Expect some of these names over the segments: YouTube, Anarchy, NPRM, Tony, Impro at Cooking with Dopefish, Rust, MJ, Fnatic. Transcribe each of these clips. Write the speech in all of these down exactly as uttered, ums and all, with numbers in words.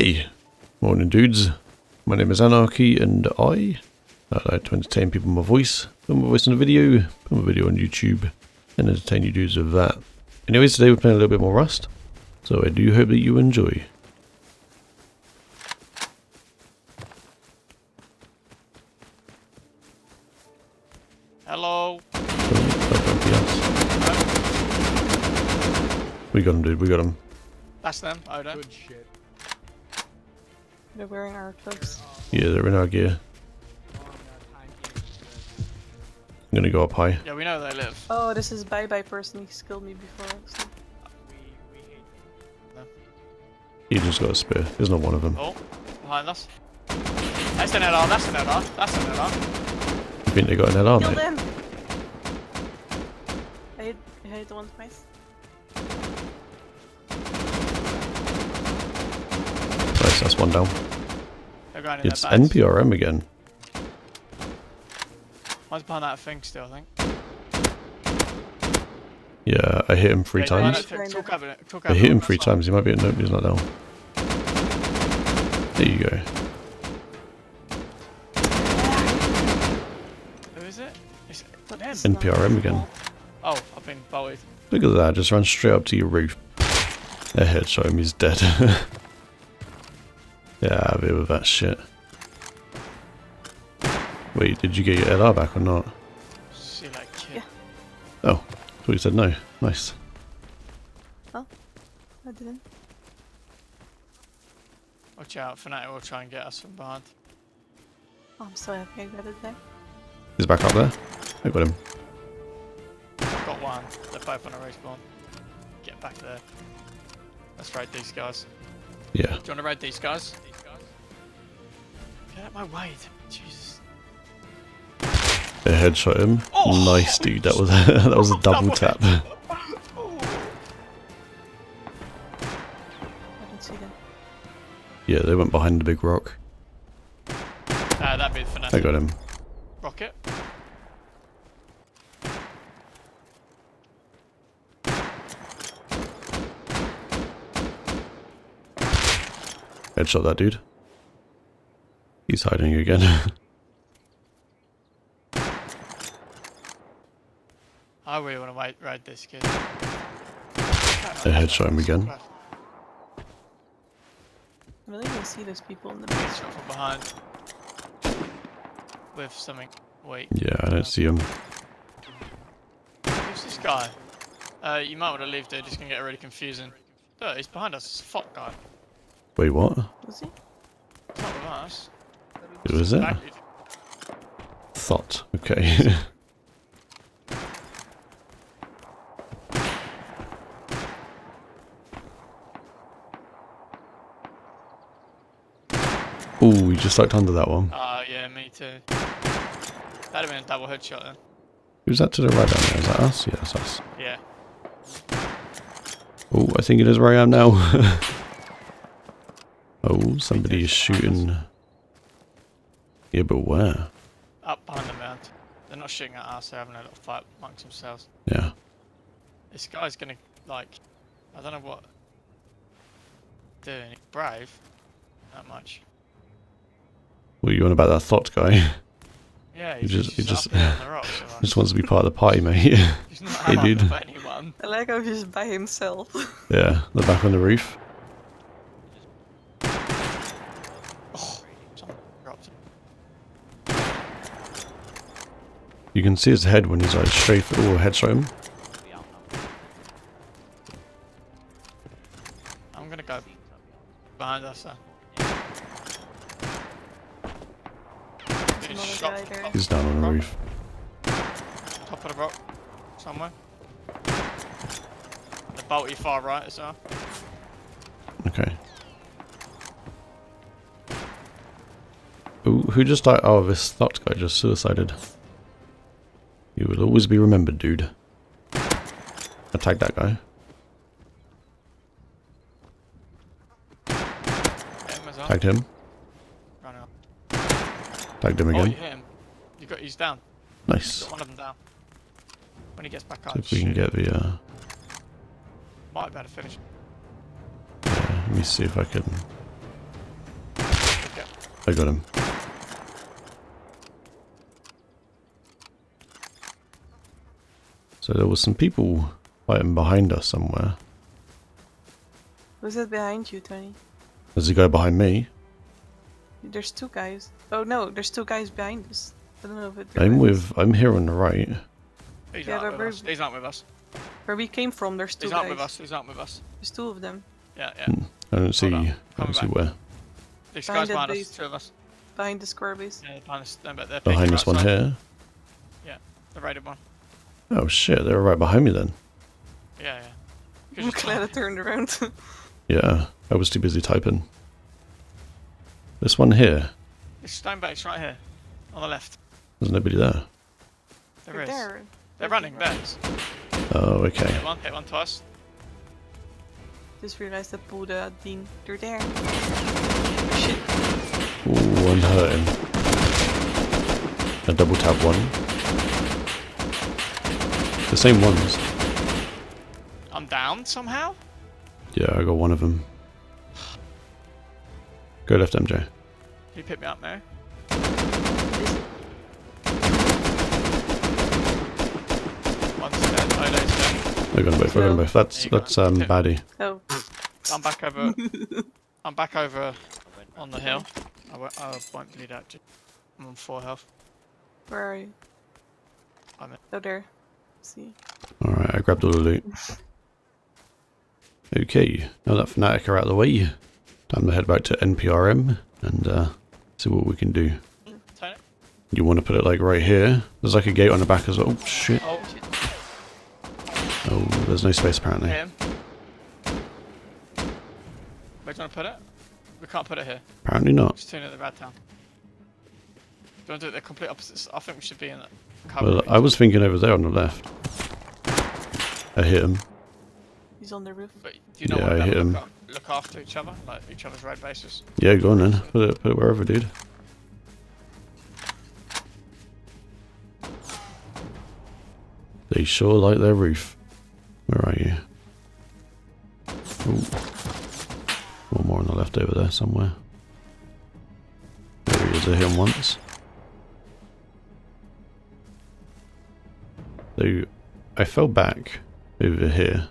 Hey, morning dudes, my name is Anarchy and I allow to entertain people with my voice, put my voice in a video, put my video on YouTube and entertain you dudes with that. Anyways, today we're playing a little bit more Rust, so I do hope that you enjoy. Hello! We got him, dude, we got him. That's them, oh no. Good shit. They're wearing our clothes. Yeah, they're in our gear. I'm gonna go up high. Yeah, we know they live. Oh, this is bye bye person. He skilled me before. So. We, we hate them. He just got a spear. There's not one of them. Oh, behind us. That's an L R. That's an L R. That's an L R. You think they got an L R? Kill them. I hit, I hit one twice. Nice, that's one down. It's N P R M again. Mine's behind that thing still, I think. Yeah, I hit him three yeah, times. Talk over it, talk over I hit him three times, he might be at nobody's not down. There you go. Who is it? It's N P R M again. Oh, I've been bullied. Look at that, just ran straight up to your roof. A headshot him, he's dead. Yeah, I'll be with that shit. Wait, did you get your L R back or not? She like yeah. Oh, I thought you said no. Nice. Oh, I didn't. Watch out, Fnatic will try and get us from behind. Oh, I'm so happy I got it there. He's back up there. I got him. Got one. They're both on a respawn. Get back there. Let's raid these guys. Yeah. Do you want to raid these guys? These guys. Get out of my way. Jesus. I headshot him. Oh, nice, dude. That was that was a double tap. I didn't see them. Yeah, they went behind the big rock. Ah, that'd be Fnatic. I got him. Rocket. Headshot that dude. He's hiding again. I really want to wait, ride this kid. They headshot him again. I really don't see those people in the back. Headshot from behind. With something. Wait. Yeah, I don't see him. Who's this guy? Uh, you might want to leave there, just gonna get really confusing. No, he's behind us, it's a fuck guy. Wait, what? Was he? It's not with us. Who is it? Thought. Okay. Ooh, we just looked under that one. Oh, uh, yeah, me too. That'd have been a double headshot then. Who's that to the right down there? Is that us? Yeah, that's us. Yeah. Oh, I think it is where I am now. Oh, somebody is shooting. Yeah, but where? Up behind the mountain. They're not shooting at us, they're having a little fight amongst themselves. Yeah. This guy's gonna, like, I don't know what. Doing. He's brave. Not much. What are you on about that thought guy? Yeah, he's he just, just, he just, rocks, right? Just wants to be part of the party, mate. He's not hey, dude. Anyone. I like how he's by himself. Yeah, they're back on the roof. Oh, dropped. You can see his head when he's like straight for all headshot him. I'm gonna go behind us then. He's down on the roof. Top of the rock. Somewhere. The bolty far right as well. Okay. Ooh, who just died? Oh, this thought guy just suicided. You will always be remembered, dude. I tagged that guy. Tagged him. Tagged him again. Oh, you hit him. You got, he's down. Nice. You got one of them down. When he gets back up, so if we can get the. Uh... Might be able to finish. Yeah, let me see if I can. I got him. So there was some people fighting behind us somewhere. Who's that behind you, Tony? There's a guy behind me. There's two guys. Oh no, there's two guys behind us. I don't know if it's I'm with. I'm here on the right. He's, yeah, not, with us. He's not with us. Where we came from, there's two He's guys. He's not with us. He's not with us. There's two of them. Yeah, yeah. Hmm. I don't see. I don't see where. There's guys behind us. Two of us. Behind the square base. Yeah, behind us. No, but behind this outside. One here. Yeah, the right one. Oh shit! They were right behind me then. Yeah, yeah. I'm glad I turned around. Yeah, I was too busy typing. This one here. It's stone base right here, on the left. There's nobody there. There They're is. There. They're running, there. Oh, okay. Hit one, hit one twice. Just realised that Buddha, Dean, they're there. Shit. Ooh, I'm hurting. I double tap one. The same ones. I'm down somehow? Yeah, I got one of them. Go left, M J. You pick me up now. We're gonna both, we're gonna both. That's, that's um, baddie. Oh. I'm back over, I'm back over on the hill. I won't, I won't bleed out. I'm on four health. Where are you? I'm in. Oh, there. See. Alright, I grabbed all the loot. Okay, now that Fnatic are out of the way, time to head back to N P R M and uh, see what we can do. Tony? You want to put it like right here? There's like a gate on the back as well. Oh, shit. Oh. Oh, there's no space apparently. Him. Where do you want to put it? We can't put it here. Apparently not. Just turn it at the red town. Do you want to do it the complete opposite? I think we should be in the well, I was thinking over there on the left. I hit him. He's on the roof. But do you know yeah, what I hit him. Look, look after each other, like each other's red bases. Yeah, go on then. Put it, put it wherever, dude. They sure like their roof. Where are you? Ooh. One more on the left over there somewhere. There he is, I hit him once. So I fell back over here,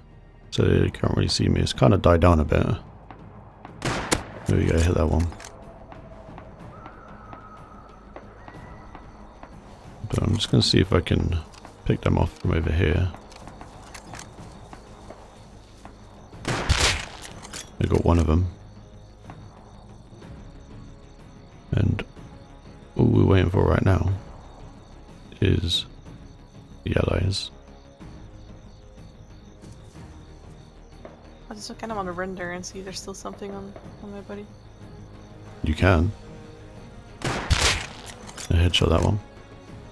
so they can't really see me. It's kind of died down a bit. There we go, hit that one. But I'm just going to see if I can pick them off from over here. I got one of them. And all we're waiting for right now is the allies. I just kind of want to render and see if there's still something on, on my buddy. You can. I headshot that one.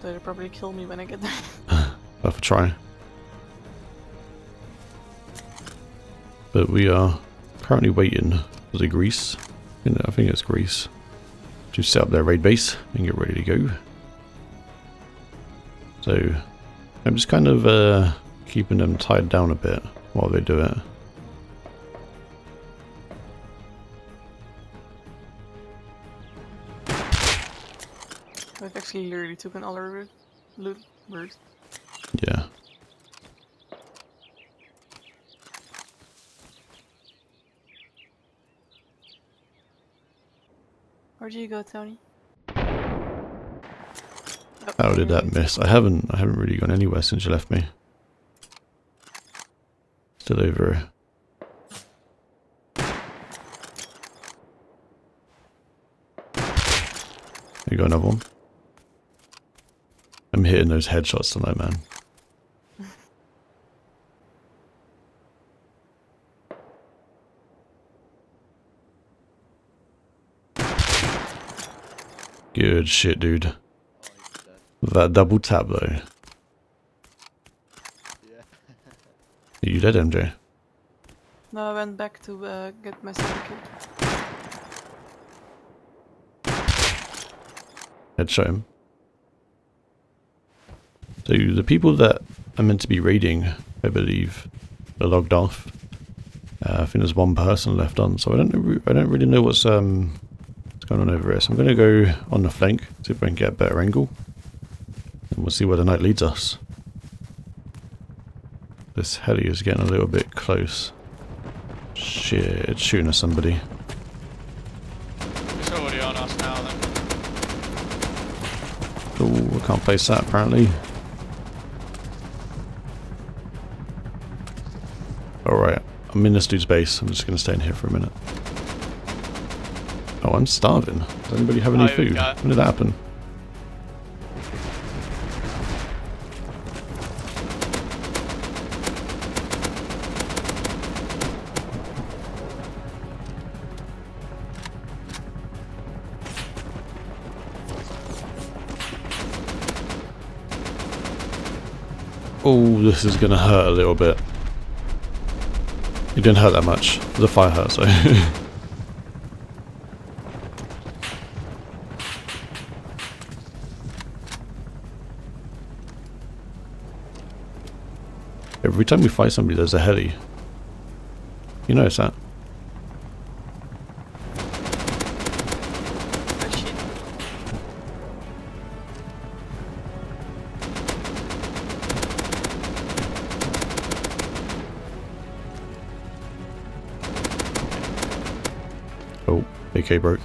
They'll probably kill me when I get there. I'll have a try. But we are currently waiting for the Greece, I think it's Greece, to set up their raid base and get ready to go. So I'm just kind of uh, keeping them tied down a bit while they do it. I've actually literally took an other loot bird. Yeah. Where do you go, Tony? How did that miss? I haven't I haven't really gone anywhere since you left me. Still over. There you go, another one. I'm hitting those headshots tonight, man. Good shit, dude. That double tap, though. Yeah. Are you dead, M J? No, I went back to uh, get my second kit. Headshot him. So the people that I'm meant to be raiding, I believe, are logged off. Uh, I think there's one person left on, so I don't know. I don't really know what's um. What's going on over here? So I'm going to go on the flank, see if I can get a better angle. And we'll see where the knight leads us. This heli is getting a little bit close. Shit, it's shooting at somebody. It's already on us now then. Oh, I can't place that apparently. Alright, I'm in this dude's base. I'm just going to stay in here for a minute. Oh, I'm starving. Does anybody have any oh, food? When did that happen? Oh, this is gonna hurt a little bit. It didn't hurt that much. The fire hurt, so. Every time we fight somebody, there's a heli. You notice that? A K broke.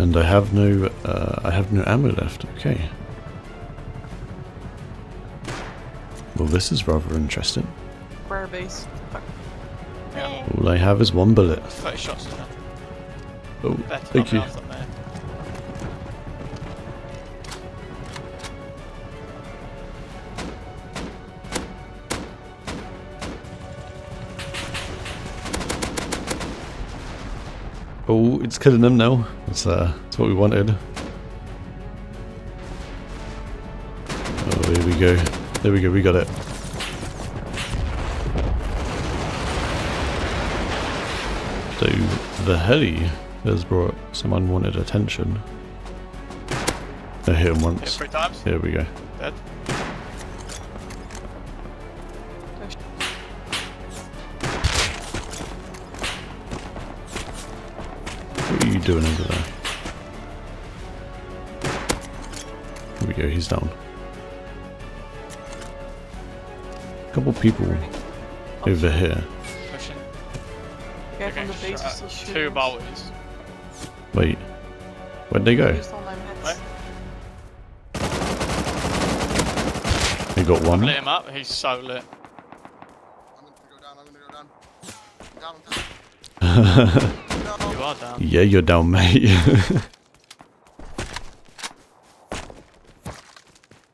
And I have no uh, I have no ammo left. Okay. Well, this is rather interesting. Rare base. Yeah. All I have is one bullet. thirty shots in that. Oh, thank you. Oh, it's killing them now. That's, uh, that's what we wanted. Oh, here we go. There we go, we got it. So, the heli has brought some unwanted attention. I hit him once. Hit three times. Here we go. Dead. Doing over there. Here we go, he's down. A couple people over here. Okay, from the base uh, two bowlers. Wait, where'd they go? They got one. Lit him up, he's so lit. I'm gonna go down, I'm gonna go down. Down, down. You are down. Yeah, you're down, mate.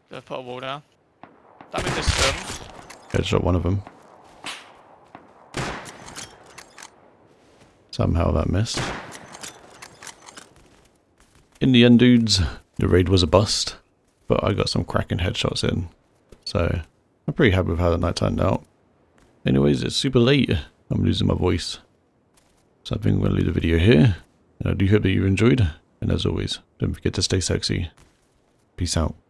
They've put a wall down. That means there's them. Headshot one of them. Somehow that missed. In the end, dudes, the raid was a bust, but I got some cracking headshots in. So, I'm pretty happy with how the night turned out. Anyways, it's super late. I'm losing my voice. So I think I'm going to leave the video here, and I do hope that you enjoyed, and as always, don't forget to stay sexy. Peace out.